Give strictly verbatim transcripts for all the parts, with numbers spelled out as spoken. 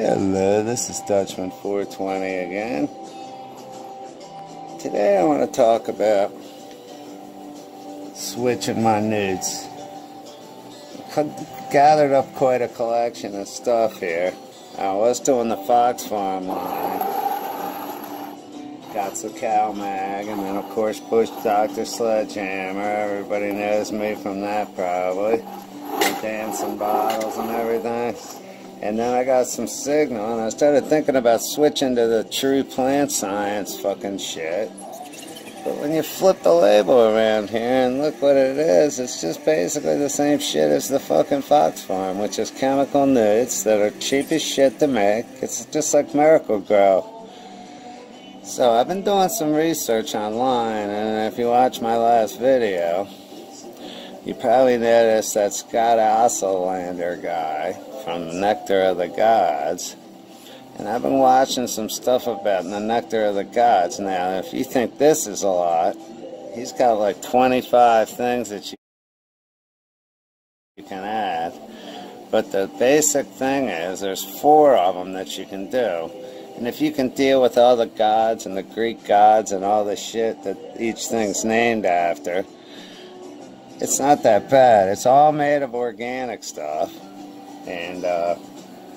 Hello, this is Dutchman four twenty again. Today I want to talk about switching my nudes. I gathered up quite a collection of stuff here. I was doing the Fox Farm line. Got some cow mag, and then of course Bush Doctor Sledgehammer. Everybody knows me from that probably. And dancing bottles and everything. And then I got some Signal, and I started thinking about switching to the true plant science fucking shit. But when you flip the label around here and look what it is, it's just basically the same shit as the fucking Fox Farm, which is chemical nudes that are cheap as shit to make. It's just like Miracle-Gro. So I've been doing some research online, and if you watch my last video, you probably noticed that Scott Ossolander guy from Nectar of the Gods. And I've been watching some stuff about the Nectar of the Gods. Now, if you think this is a lot, he's got like twenty-five things that you can add. But the basic thing is there's four of them that you can do. And if you can deal with all the gods and the Greek gods and all the shit that each thing's named after, it's not that bad. It's all made of organic stuff. And uh,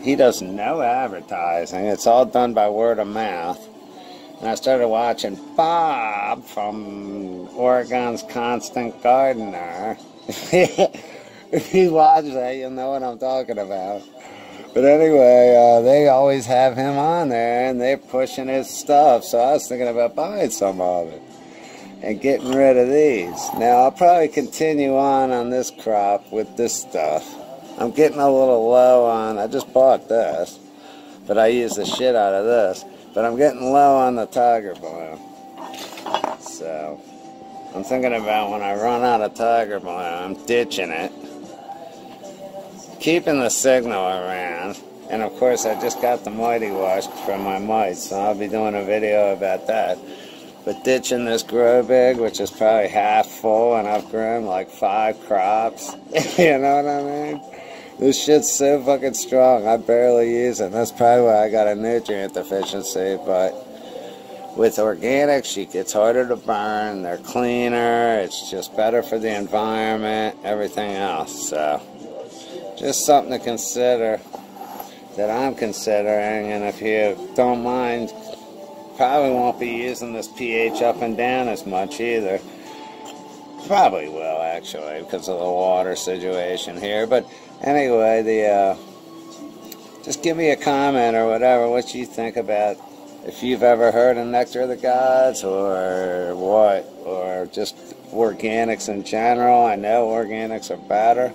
he does no advertising. It's all done by word of mouth. And I started watching Bob from Oregon's Constant Gardener. If you watch that, you'll know what I'm talking about. But anyway, uh, they always have him on there, and they're pushing his stuff. So I was thinking about buying some of it and getting rid of these. Now, I'll probably continue on on this crop with this stuff. I'm getting a little low on, I just bought this, but I use the shit out of this. But I'm getting low on the tiger bloom. So, I'm thinking about when I run out of tiger bloom, I'm ditching it. Keeping the Signal around. And of course, I just got the mighty washed from my mites, so I'll be doing a video about that. But ditching this grow big, which is probably half full, and I've grown like five crops. You know what I mean? This shit's so fucking strong, I barely use it. That's probably why I got a nutrient deficiency, but with organics, it's harder to burn, they're cleaner, it's just better for the environment, everything else. So, just something to consider, that I'm considering, and if you don't mind, probably won't be using this pH up and down as much either. Probably will, actually, because of the water situation here. But anyway, the uh, just give me a comment or whatever what you think about, if you've ever heard of Nectar of the Gods or what, or just organics in general. I know organics are better,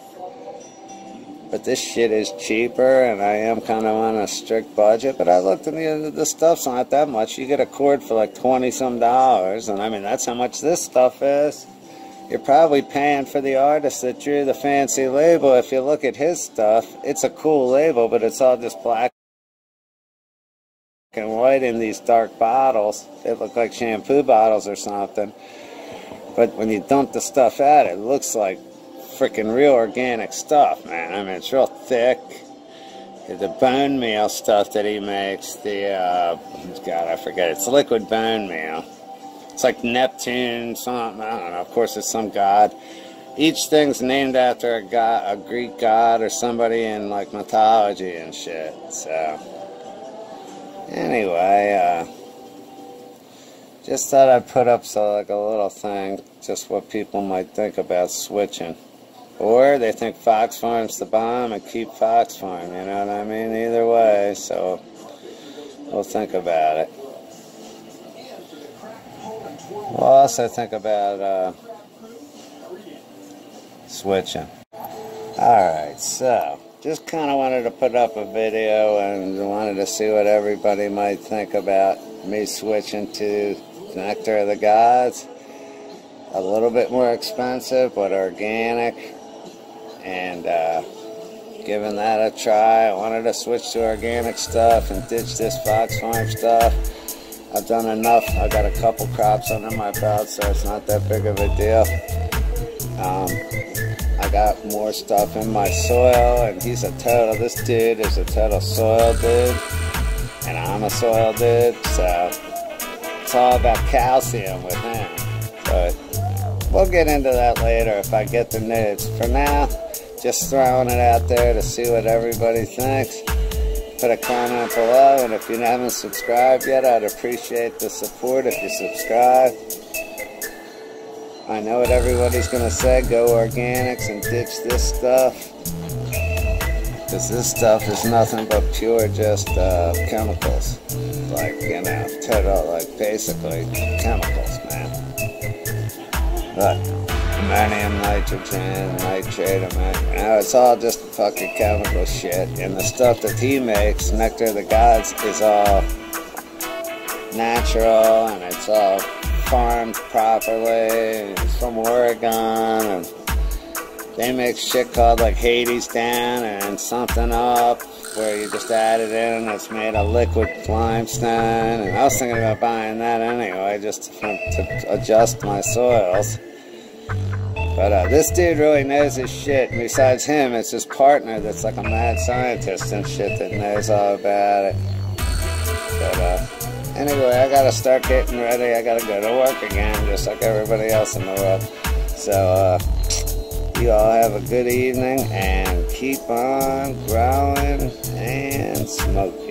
but this shit is cheaper, and I am kind of on a strict budget. But I looked and the, the stuff's not that much. You get a cord for like twenty some dollars, and I mean, that's how much this stuff is. You're probably paying for the artist that drew the fancy label. If you look at his stuff, it's a cool label, but it's all just black and white in these dark bottles. They look like shampoo bottles or something. But when you dump the stuff out, it looks like freaking real organic stuff, man. I mean, it's real thick. The bone meal stuff that he makes, the, uh, God, I forget, it's liquid bone meal. It's like Neptune, something, I don't know, of course it's some god. Each thing's named after a god, a Greek god or somebody in, like, mythology and shit, so. Anyway, uh, just thought I'd put up, so like, a little thing, just what people might think about switching. Or they think Fox Farm's the bomb and keep Fox Farm, you know what I mean? Either way, so we'll think about it. We'll also think about uh, switching. Alright, so just kind of wanted to put up a video and wanted to see what everybody might think about me switching to Nectar of the Gods. A little bit more expensive, but organic. And uh, giving that a try. I wanted to switch to organic stuff and ditch this Fox Farm stuff. I've done enough. I've got a couple crops under my belt, so it's not that big of a deal. Um, I I got more stuff in my soil, and he's a turtle. This dude is a turtle soil dude, and I'm a soil dude, so it's all about calcium with him. But we'll get into that later if I get the nudes. For now, just throwing it out there to see what everybody thinks. Put a comment below, and if you haven't subscribed yet, I'd appreciate the support if you subscribe. I know what everybody's gonna say, go organics and ditch this stuff, because this stuff is nothing but pure just uh, chemicals, like, you know, total, like basically chemicals, man. Look, ammonium nitrogen, nitrate, ammonium, you know, it's all just fucking chemical shit, and the stuff that he makes, Nectar of the Gods, is all natural, and it's all farmed properly. It's from Oregon, and they make shit called like Hades Down and something up, where you just add it in and it's made of liquid limestone. And I was thinking about buying that anyway, just to, to adjust my soils. But uh, this dude really knows his shit. And besides him, it's his partner that's like a mad scientist and shit that knows all about it. But uh, anyway, I gotta start getting ready. I gotta go to work again, just like everybody else in the world. So, uh, you all have a good evening, and keep on growing and smoking.